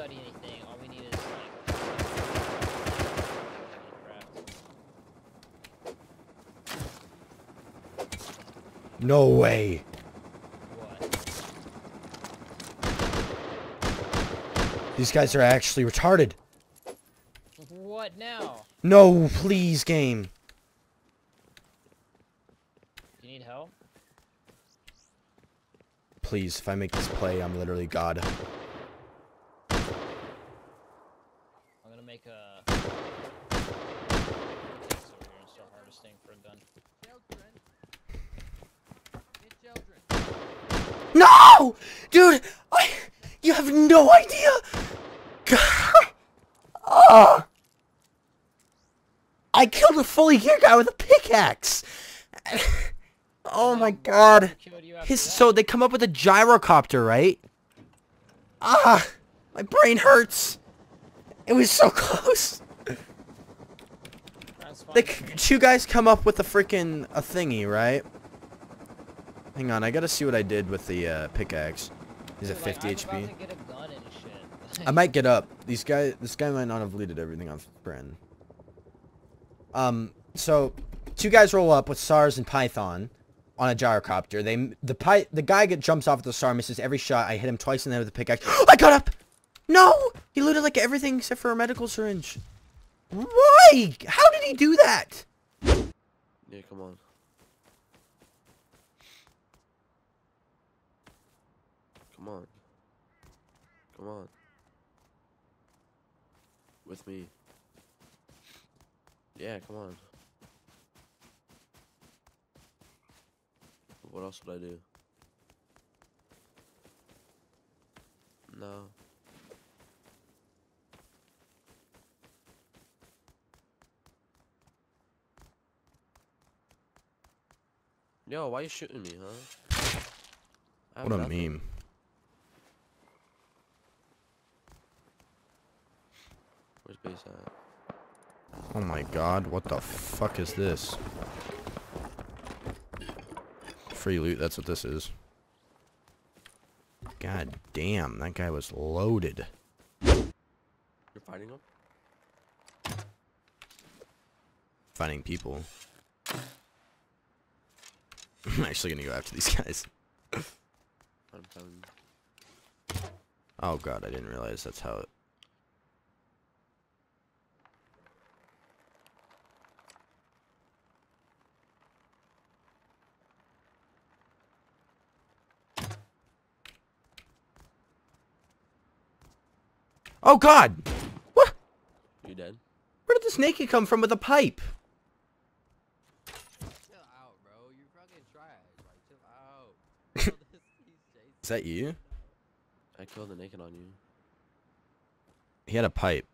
study anything. All we need is like... No way. What? These guys are actually retarded. What now? No, please, game. You need help? Please, if I make this play, I'm literally God. I'm gonna make a... over here and start harvesting for a gun. Children. Get children. No! Dude! You have no idea! God! Oh! I killed a fully geared guy with a pickaxe! Oh my god. So they come up with a gyrocopter, right? Ah! My brain hurts! It was so close! The two guys come up with a freaking thingy, right? Hang on, I gotta see what I did with the pickaxe. Is it 50 HP? I might get up. This guy might not have looted everything off Bren. So two guys roll up with SARS and Python on a gyrocopter. The guy jumps off the SAR, misses every shot. I hit him twice and then with the pickaxe. I got up! No! He looted like everything except for a medical syringe. Why? How did he do that? Yeah, come on. Come on. Come on. With me. Yeah, come on. What else would I do? No. Yo, why are you shooting me, huh? What a meme. Where's base at? Oh my god, what the fuck is this? Free loot, that's what this is. God damn, that guy was loaded. You're fighting him? Fighting people. I'm actually gonna go after these guys. Oh god, I didn't realize that's how it... Oh god! What? You dead? Where did this naked come from with a pipe? Chill out, bro. You're fucking trash. Like, chill out. Is that you? I killed the naked on you. He had a pipe.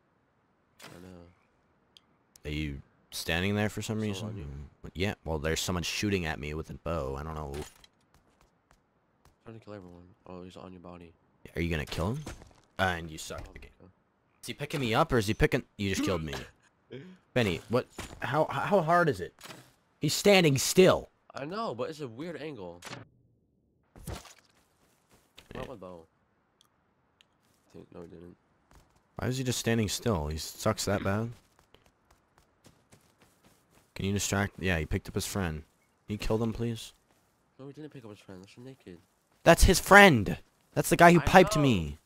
I know. Are you standing there for some reason? Yeah, well, there's someone shooting at me with a bow. I don't know. I'm trying to kill everyone. Oh, he's on your body. Are you gonna kill him? And you suck. Okay. Is he picking me up or is he picking... You just killed me. Benny, what... How hard is it? He's standing still. I know, but it's a weird angle. Yeah. Not with bow. No, he didn't. Why is he just standing still? He sucks that bad? Can you distract... Yeah, he picked up his friend. Can you kill them, please? No, he didn't pick up his friend. That's naked. That's his friend! That's the guy who piped me.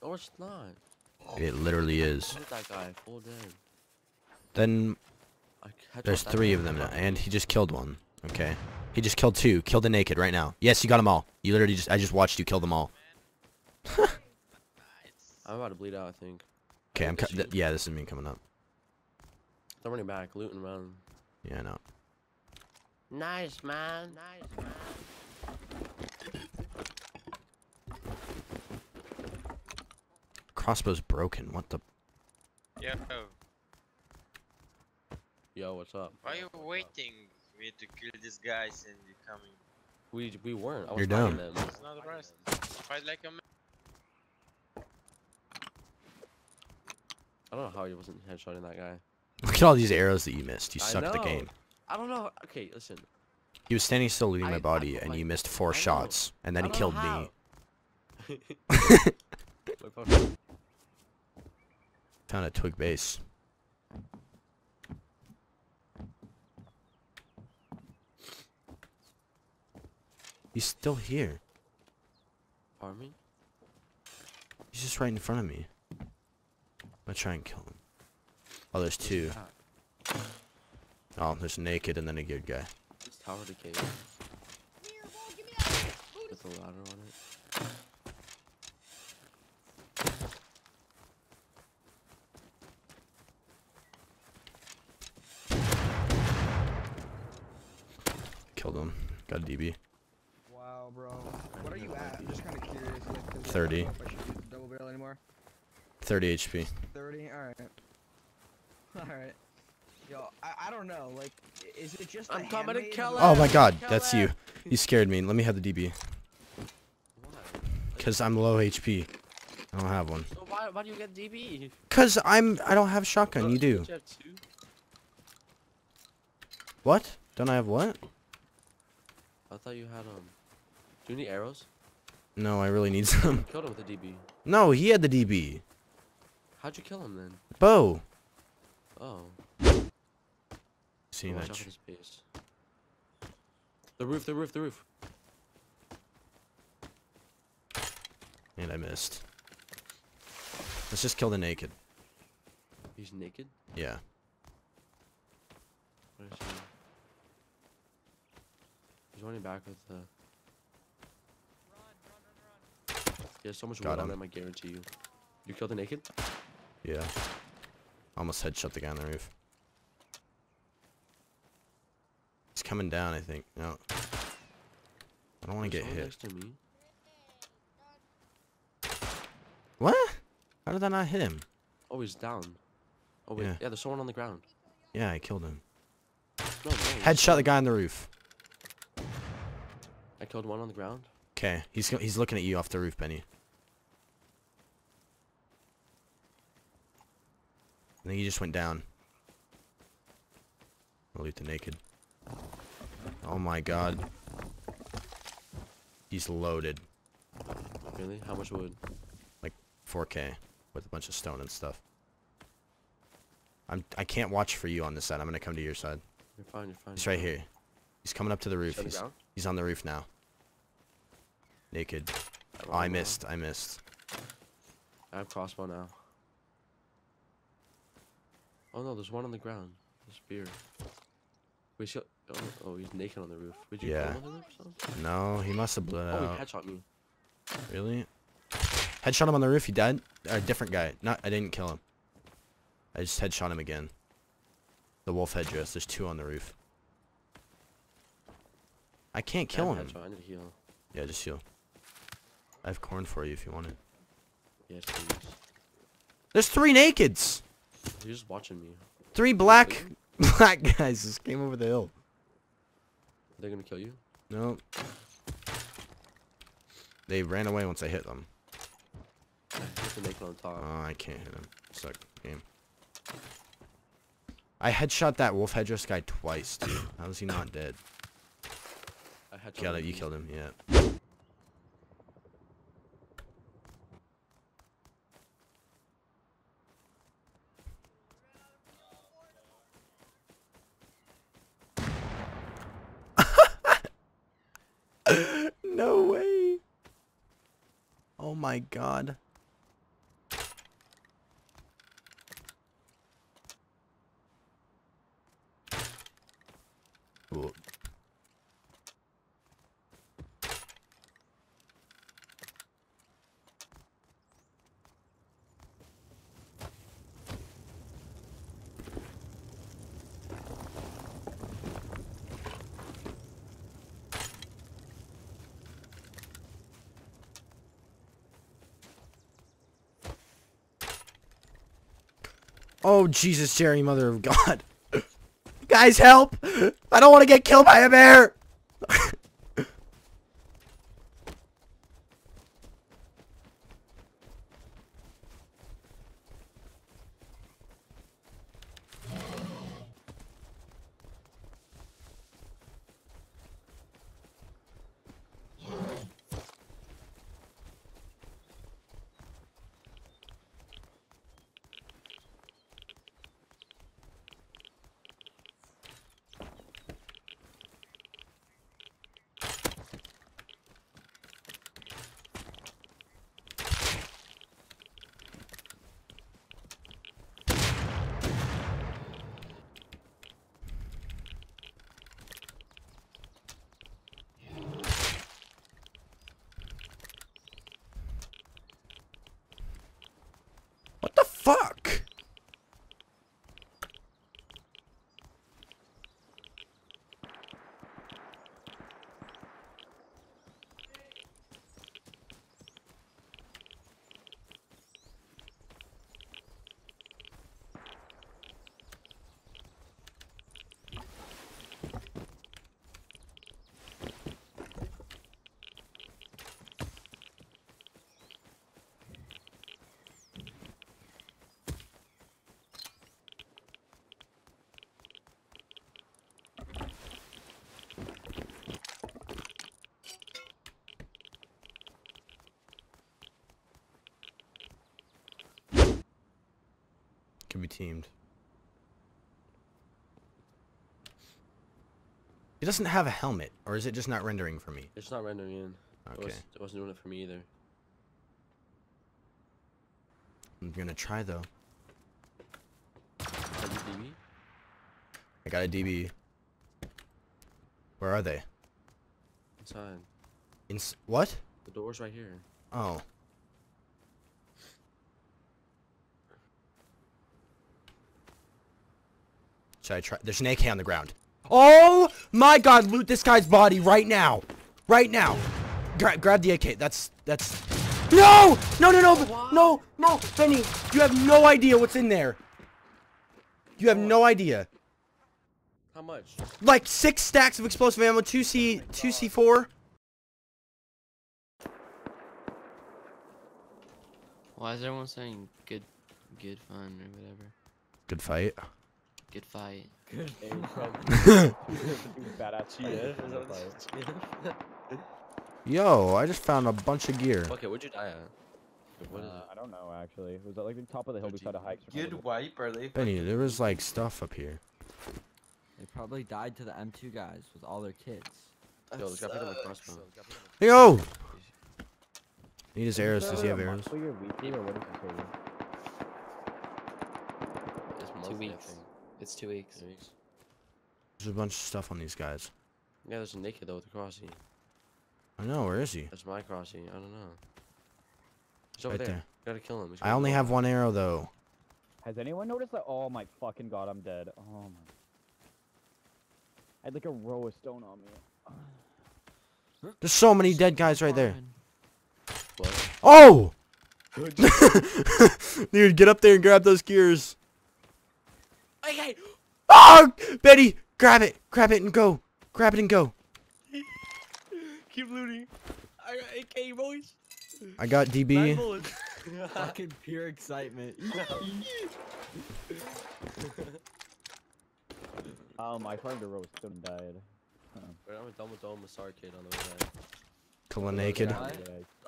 Or it's not. It literally is. That guy, full dead. Then there's three of them now, and he just killed one. Okay, he just killed two. Kill the naked right now. Yes, you got them all. You literally just—I just watched you kill them all. I'm about to bleed out, I think. Okay, I'm. Yeah, this is me coming up. They're running back, looting around. Yeah, I know. Nice man. Nice man. Crossbow's broken. What the? Yo. Yo, what's up? Why are you waiting for me to kill these guys and you coming? We weren't. I was fighting them. It's not the rest. Fight like a man. I don't know how he wasn't headshotting that guy. Look at all these arrows that you missed. You sucked the game. I don't know. Okay, listen. He was standing still looting my body, and you missed four shots, and then he killed me. Found a twig base. He's still here. Pardon me? He's just right in front of me. I'm gonna try and kill him. Oh, there's two. Oh, there's naked and then a good guy. This tower decayed. With a ladder on it. Killed him. Got a DB. Wow, bro. What are you at? I'm just kind of curious. Like, 30. I should use double barrel anymore. 30 HP. 30. All right. All right. Yo, I don't know. Like, is it just? I'm coming to kill him. Oh my God, that's you. You scared me. Let me have the DB. Cause I'm low HP. I don't have one. So why do you get DB? Cause I don't have shotgun. You do. What? Don't I have what? I thought you had Do you need arrows? No, I really need some. You killed him with the DB. No, he had the DB. How'd you kill him then? Bow. Oh. See that tree. The roof. And I missed. Let's just kill the naked. He's naked? Yeah. What is he? He's running back with the... Run. He has so much wood on him, I guarantee you. You killed the naked? Yeah. Almost headshot the guy on the roof. He's coming down, I think. No. I don't want to get hit. Next to me. What? How did that not hit him? Oh, he's down. Oh, wait. Yeah, there's someone on the ground. Yeah, I killed him. No, headshot the guy on the roof. I killed one on the ground. Okay, he's looking at you off the roof, Benny. I think he just went down. I'll loot the naked. Oh my God. He's loaded. Really? How much wood? Like 4K with a bunch of stone and stuff. I can't watch for you on this side. I'm gonna come to your side. You're fine. You're fine. He's right here. He's coming up to the roof. He's on the roof now. Naked. Oh, I missed. I missed. I have crossbow now. Oh no, there's one on the ground. The spear. Wait, oh, he's naked on the roof. Would you kill him or something? No, he must have bled out. Oh, he headshot me. Really? Headshot him on the roof. He died. A different guy. I didn't kill him. I just headshot him again. The wolf headdress. There's two on the roof. I can't kill him. I need to heal. Yeah, just heal. I have corn for you if you want it. Yes, please. There's three nakeds. You're just watching me. Three black guys just came over the hill. Are they gonna kill you? No. They ran away once I hit them. I have to make it on top. Oh, I can't hit him. Suck game. I headshot that wolf headdress guy twice, dude. How is he not dead? You killed him, yeah. No way. Oh my God. Ooh. Oh, Jesus, Jerry, mother of God. Guys, help! I don't want to get killed by a bear! teamed. He doesn't have a helmet, or is it just not rendering for me? It's not rendering in. Okay. It wasn't doing it for me either. I'm gonna try though. Got a DB? I got a DB. Where are they? Inside. What? The door's right here. Oh. Should I try? There's an AK on the ground. Oh my god, loot this guy's body right now. Right now. Grab the AK. That's No! No, Benny, you have no idea what's in there. You have no idea. How much? Like 6 stacks of explosive ammo, 2 C4. Why is everyone saying good fun or whatever? Good fight. Good fight. Good fight. Yo, I just found a bunch of gear. Okay, where'd you die at? I don't know, actually. It was at, like, the top of the hill. We tried to hike. Good wipe, early. Benny, there was, like, stuff up here. They probably died to the M2 guys with all their kids. Yo, let's got people with crossbow. Hey, yo! Need his arrows. Does he have arrows? 2 weeks. It's 2 weeks. There's a bunch of stuff on these guys. Yeah, there's a naked though with a crossy. I know, where is he? That's my crossy, I don't know. He's over right there. Gotta kill him. I only have 1 arrow though. Has anyone noticed that? Oh my fucking god, I'm dead. Oh my. I had like a row of stone on me. There's so many dead guys right there. What? Oh! Dude, get up there and grab those gears. Okay. Oh, Betty, grab it and go. Grab it and go. Keep looting. I got AK, boys. I got DB. Fucking pure excitement. Oh, my friend roast and died. Wait, I'm done with all the SAR kid on the way back. Killing naked.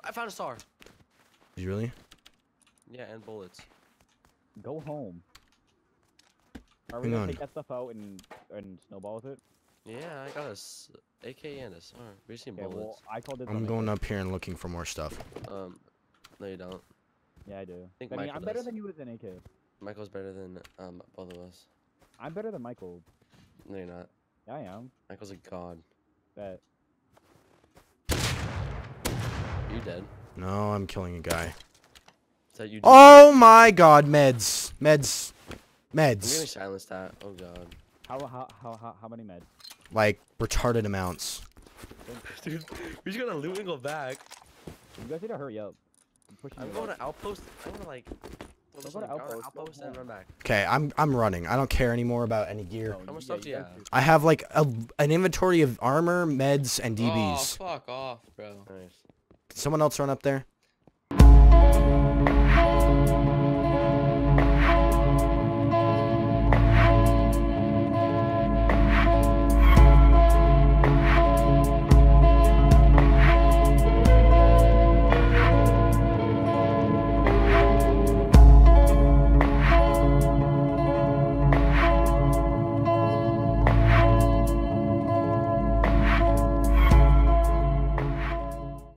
I found a SAR. Did you really? Yeah, and bullets. Go home. Are we gonna take that stuff out and snowball with it? Yeah, I got a AK and a SAR. We've seen bullets. Well, I'm going up here and looking for more stuff. No you don't. Yeah, I do. I mean, I'm better than you with an AK. Michael's better than both of us. I'm better than Michael. No, you're not. Yeah, I am. Michael's a god. Bet. You dead? No, I'm killing a guy. Is that you? Oh my god, meds. Meds. I'm gonna silence that. Oh god. How many meds? Like retarded amounts. Dude, we're just gonna loot and go back. You guys need to hurry up. I'm going to outpost. I'm gonna like. Go to outpost and run back. Okay, I'm running. I don't care anymore about any gear. How much stuff do you have? I have like an inventory of armor, meds, and DBs. Oh fuck off, bro. Nice. Someone else run up there.